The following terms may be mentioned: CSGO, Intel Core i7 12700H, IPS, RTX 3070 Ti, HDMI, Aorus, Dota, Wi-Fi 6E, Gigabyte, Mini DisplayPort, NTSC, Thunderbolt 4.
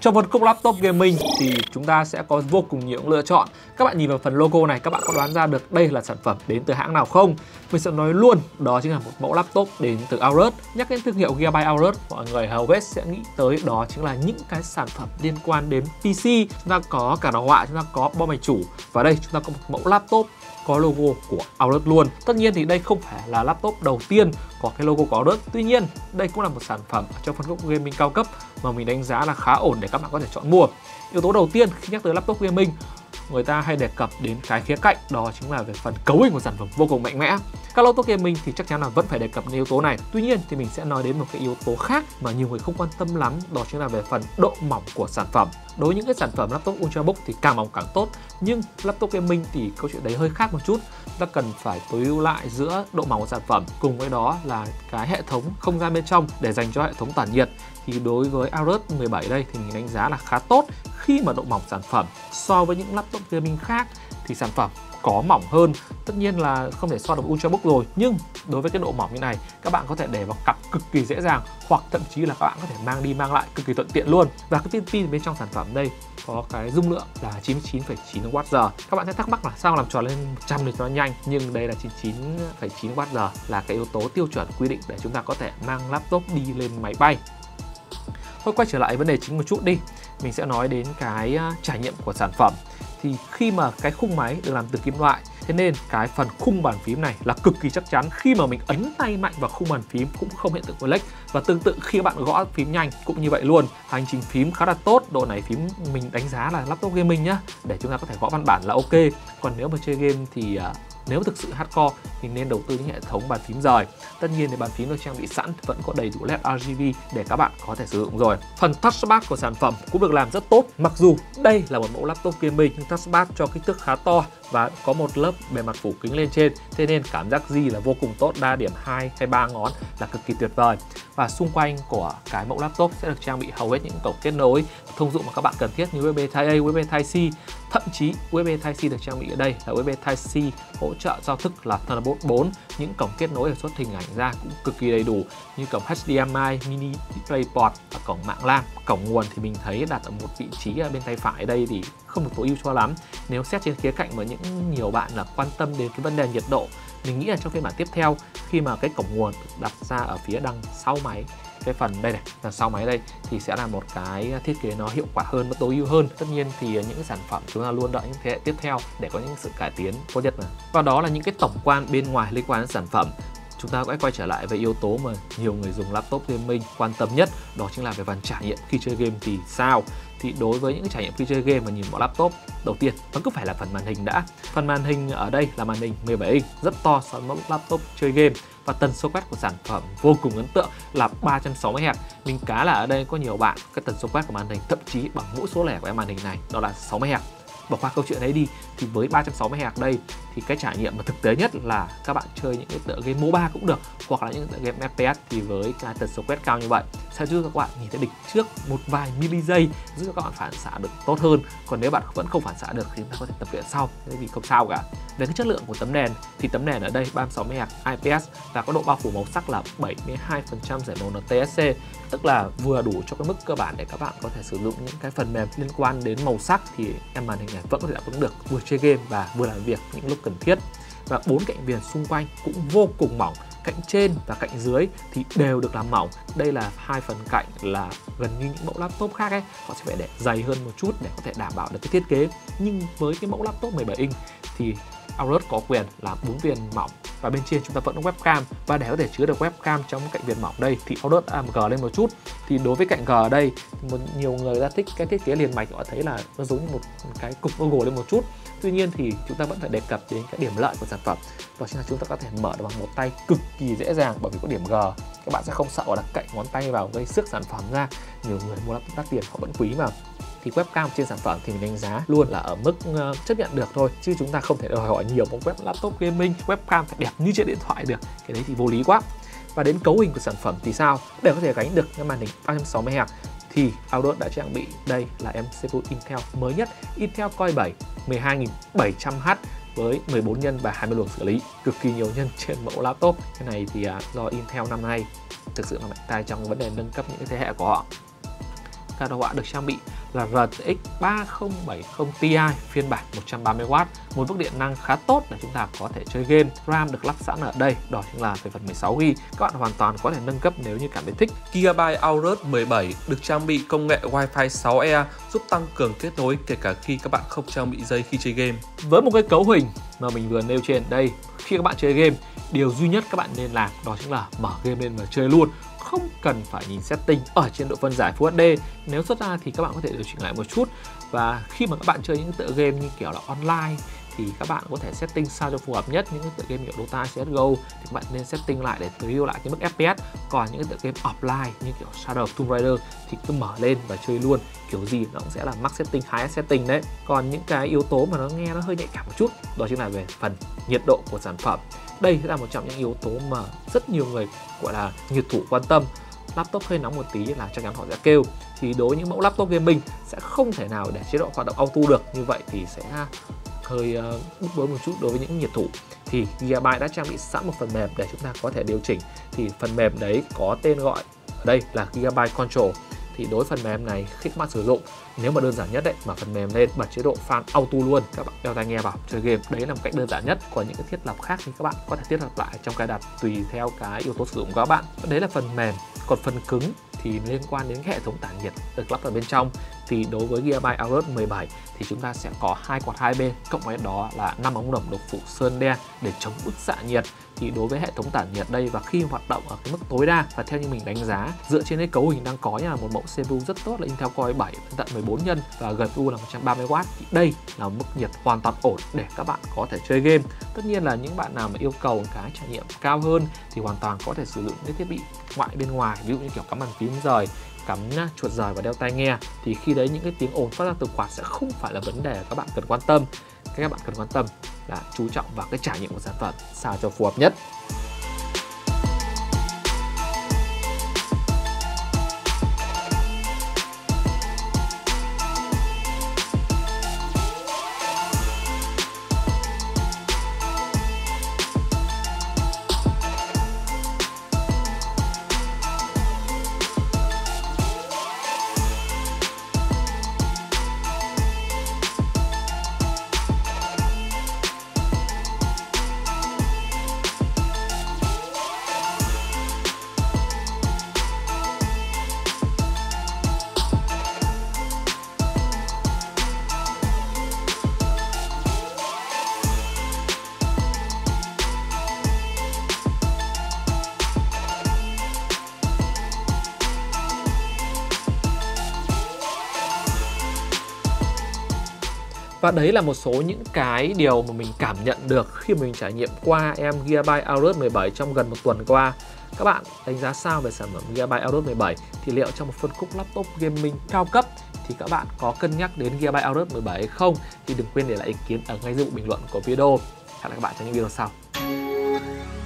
Trong phân khúc laptop gaming thì chúng ta sẽ có vô cùng nhiều lựa chọn. Các bạn nhìn vào phần logo này, các bạn có đoán ra được đây là sản phẩm đến từ hãng nào không? Mình sẽ nói luôn, đó chính là một mẫu laptop đến từ Aorus. Nhắc đến thương hiệu Gigabyte Aorus, mọi người hầu hết sẽ nghĩ tới đó chính là những cái sản phẩm liên quan đến PC. Chúng ta có cả đồ họa, chúng ta có bo máy chủ, và đây chúng ta có một mẫu laptop có logo của Aorus luôn. Tất nhiên thì đây không phải là laptop đầu tiên có cái logo của Aorus. Tuy nhiên, đây cũng là một sản phẩm trong phân khúc gaming cao cấp mà mình đánh giá là khá ổn để các bạn có thể chọn mua. Yếu tố đầu tiên khi nhắc tới laptop gaming, người ta hay đề cập đến cái khía cạnh đó chính là về phần cấu hình của sản phẩm vô cùng mạnh mẽ. Các laptop gaming thì chắc chắn là vẫn phải đề cập đến yếu tố này. Tuy nhiên thì mình sẽ nói đến một cái yếu tố khác mà nhiều người không quan tâm lắm, đó chính là về phần độ mỏng của sản phẩm. Đối với những cái sản phẩm laptop ultrabook thì càng mỏng càng tốt, nhưng laptop gaming thì câu chuyện đấy hơi khác một chút. Ta cần phải tối ưu lại giữa độ mỏng của sản phẩm cùng với đó là cái hệ thống không gian bên trong để dành cho hệ thống tản nhiệt. Thì đối với Aorus 17 đây thì mình đánh giá là khá tốt khi mà độ mỏng sản phẩm so với những laptop gaming khác thì sản phẩm có mỏng hơn. Tất nhiên là không thể so được ultrabook rồi, nhưng đối với cái độ mỏng như này các bạn có thể để vào cặp cực kỳ dễ dàng, hoặc thậm chí là các bạn có thể mang đi mang lại cực kỳ thuận tiện luôn. Và cái viên pin bên trong sản phẩm đây có cái dung lượng là 99,9 Wh. Các bạn sẽ thắc mắc là sao làm tròn lên 100 thì nó nhanh, nhưng đây là 99,9 Wh, là cái yếu tố tiêu chuẩn quy định để chúng ta có thể mang laptop đi lên máy bay. Thôi quay trở lại vấn đề chính một chút đi, mình sẽ nói đến cái trải nghiệm của sản phẩm. Thì khi mà cái khung máy được làm từ kim loại, thế nên cái phần khung bàn phím này là cực kỳ chắc chắn. Khi mà mình ấn tay mạnh vào khung bàn phím cũng không hiện tượng của lệch, và tương tự khi bạn gõ phím nhanh cũng như vậy luôn. Hành trình phím khá là tốt, độ này phím mình đánh giá là laptop gaming nhá, để chúng ta có thể gõ văn bản là ok. Còn nếu mà chơi game thì nếu thực sự hardcore thì nên đầu tư những hệ thống bàn phím rời. Tất nhiên thì bàn phím được trang bị sẵn vẫn có đầy đủ LED RGB để các bạn có thể sử dụng rồi. Phần touchpad của sản phẩm cũng được làm rất tốt. Mặc dù đây là một mẫu laptop gaming nhưng touchpad cho kích thước khá to và có một lớp bề mặt phủ kính lên trên, thế nên cảm giác ghi là vô cùng tốt, đa điểm 2 hay 3 ngón là cực kỳ tuyệt vời. Và xung quanh của cái mẫu laptop sẽ được trang bị hầu hết những cổng kết nối thông dụng mà các bạn cần thiết như USB Type-A, USB Type-C, thậm chí USB Type-C được trang bị ở đây là USB Type-C hỗ trợ giao thức là Thunderbolt 4. Những cổng kết nối để xuất hình ảnh ra cũng cực kỳ đầy đủ như cổng HDMI, Mini DisplayPort và cổng mạng LAN. Cổng nguồn thì mình thấy đặt ở một vị trí ở bên tay phải đây thì không được tối ưu cho lắm. Nếu xét trên khía cạnh mà những nhiều bạn là quan tâm đến cái vấn đề nhiệt độ, mình nghĩ là trong phiên bản tiếp theo khi mà cái cổng nguồn đặt ra ở phía đằng sau máy, cái phần đây này, đằng sau máy đây thì sẽ là một cái thiết kế nó hiệu quả hơn, nó tối ưu hơn. Tất nhiên thì những sản phẩm chúng ta luôn đợi những thế hệ tiếp theo để có những sự cải tiến tốt nhất. Và đó là những cái tổng quan bên ngoài liên quan đến sản phẩm. Chúng ta hãy quay trở lại về yếu tố mà nhiều người dùng laptop gaming quan tâm nhất, đó chính là về phần trải nghiệm khi chơi game thì sao. Thì đối với những trải nghiệm khi chơi game mà nhìn vào laptop, đầu tiên vẫn cứ phải là phần màn hình đã. Phần màn hình ở đây là màn hình 17 inch, rất to so với mẫu laptop chơi game, và tần số quét của sản phẩm vô cùng ấn tượng là 360 Hz. Mình cá là ở đây có nhiều bạn cái tần số quét của màn hình thậm chí bằng mỗi số lẻ của em màn hình này, đó là 60 Hz. Bỏ qua câu chuyện đấy đi, thì với 360 Hz đây thì cái trải nghiệm mà thực tế nhất là các bạn chơi những cái tựa game MOBA cũng được, hoặc là những tựa game FPS, thì với cái tần số quét cao như vậy sẽ giúp các bạn nhìn thấy địch trước một vài mili giây, giúp cho các bạn phản xạ được tốt hơn. Còn nếu bạn vẫn không phản xạ được thì chúng ta có thể tập luyện sau, vì không sao cả. Về cái chất lượng của tấm đèn thì tấm đèn ở đây 360 Hz IPS và có độ bao phủ màu sắc là 72% giải màu NTSC, tức là vừa đủ cho cái mức cơ bản để các bạn có thể sử dụng những cái phần mềm liên quan đến màu sắc, thì em màn hình này vẫn có thể đáp ứng được, vừa chơi game và vừa làm việc những lúc cần thiết. Và 4 cạnh viền xung quanh cũng vô cùng mỏng, cạnh trên và cạnh dưới thì đều được làm mỏng. Đây là hai phần cạnh là gần như những mẫu laptop khác ấy, họ sẽ phải để dày hơn một chút để có thể đảm bảo được cái thiết kế. Nhưng với cái mẫu laptop 17 inch thì Aorus có quyền là 4 viền mỏng, và bên trên chúng ta vẫn có webcam, và để có thể chứa được webcam trong cạnh viền mỏng đây thì Aorus AMG lên một chút. Thì đối với cạnh G ở đây, nhiều người đã thích cái thiết kế liền mạch, họ thấy là nó giống như một cái cục logo lên một chút. Tuy nhiên thì chúng ta vẫn phải đề cập đến cái điểm lợi của sản phẩm, đó chính là chúng ta có thể mở được bằng một tay cực kỳ dễ dàng, bởi vì có điểm G các bạn sẽ không sợ là cạnh ngón tay vào gây xước sản phẩm ra. Nhiều người mua laptop đắt tiền họ vẫn quý mà. Thì webcam trên sản phẩm thì mình đánh giá luôn là ở mức chấp nhận được thôi, chứ chúng ta không thể đòi hỏi nhiều một web laptop gaming webcam phải đẹp như trên điện thoại được, cái đấy thì vô lý quá. Và đến cấu hình của sản phẩm thì sao, để có thể gánh được cái màn hình 360 Hz thì Aorus đã trang bị đây là em CPU Intel mới nhất, Intel Core i7 12700H với 14 nhân và 20 luồng xử lý, cực kỳ nhiều nhân trên mẫu laptop. Cái này thì do Intel năm nay thực sự là mạnh tay trong vấn đề nâng cấp những cái thế hệ của họ. Shadow được trang bị là RTX 3070 Ti phiên bản 130W, một mức điện năng khá tốt để chúng ta có thể chơi game. RAM được lắp sẵn ở đây, đó chính là về phần 16GB, các bạn hoàn toàn có thể nâng cấp nếu như cảm thấy thích. Gigabyte Aorus 17 được trang bị công nghệ Wi-Fi 6E giúp tăng cường kết nối kể cả khi các bạn không trang bị dây khi chơi game. Với một cái cấu hình mà mình vừa nêu trên đây, khi các bạn chơi game, điều duy nhất các bạn nên làm đó chính là mở game lên và chơi luôn, không cần phải nhìn setting. Ở trên độ phân giải Full HD, nếu xuất ra thì các bạn có thể điều chỉnh lại một chút, và khi mà các bạn chơi những tựa game như kiểu là online thì các bạn có thể setting sao cho phù hợp nhất. Những tựa game kiểu Dota, CSGO thì các bạn nên setting lại để tối ưu lại cái mức FPS, còn những tựa game offline như kiểu Shadow of the Tomb Raider thì cứ mở lên và chơi luôn, kiểu gì nó cũng sẽ là max setting, high setting đấy. Còn những cái yếu tố mà nó nghe nó hơi nhạy cảm một chút, đó chính là về phần nhiệt độ của sản phẩm. Đây là một trong những yếu tố mà rất nhiều người gọi là nhiệt thủ quan tâm. Laptop hơi nóng một tí là chắc chắn họ sẽ kêu. Thì đối với những mẫu laptop gaming sẽ không thể nào để chế độ hoạt động auto được, như vậy thì sẽ hơi bức bối một chút đối với những nhiệt thủ. Thì Gigabyte đã trang bị sẵn một phần mềm để chúng ta có thể điều chỉnh. Thì phần mềm đấy có tên gọi ở đây là Gigabyte Control. Thì đối phần mềm này khi các bạn sử dụng, nếu mà đơn giản nhất đấy, mở phần mềm lên, bật chế độ fan auto luôn, các bạn đeo tai nghe vào chơi game, đấy là một cách đơn giản nhất. Còn những cái thiết lập khác thì các bạn có thể thiết lập lại trong cài đặt tùy theo cái yếu tố sử dụng của các bạn. Đấy là phần mềm. Còn phần cứng thì liên quan đến hệ thống tản nhiệt được lắp ở bên trong. Thì đối với Gigabyte Aorus 17 thì chúng ta sẽ có hai quạt hai bên, cộng với đó là 5 ống đồng độc phụ sơn đen để chống bức xạ nhiệt. Thì đối với hệ thống tản nhiệt đây, và khi hoạt động ở cái mức tối đa, và theo như mình đánh giá dựa trên cái cấu hình đang có, là một mẫu CPU rất tốt là Intel Core i7 tận 14 nhân và GPU là 130W, thì đây là mức nhiệt hoàn toàn ổn để các bạn có thể chơi game. Tất nhiên là những bạn nào mà yêu cầu cái trải nghiệm cao hơn thì hoàn toàn có thể sử dụng những thiết bị ngoại bên ngoài, ví dụ như kiểu cắm bàn phím rời, cắm chuột rời và đeo tai nghe, thì khi đấy những cái tiếng ồn phát ra từ quạt sẽ không phải là vấn đề các bạn cần quan tâm. Các bạn cần quan tâm là chú trọng vào cái trải nghiệm của sản phẩm sao cho phù hợp nhất. Và đấy là một số những cái điều mà mình cảm nhận được khi mình trải nghiệm qua em Gigabyte Aorus 17 trong gần một tuần qua. Các bạn đánh giá sao về sản phẩm Gigabyte Aorus 17? Thì liệu trong một phân khúc laptop gaming cao cấp thì các bạn có cân nhắc đến Gigabyte Aorus 17 hay không? Thì đừng quên để lại ý kiến ở ngay dưới bình luận của video. Hẹn gặp lại các bạn trong những video sau.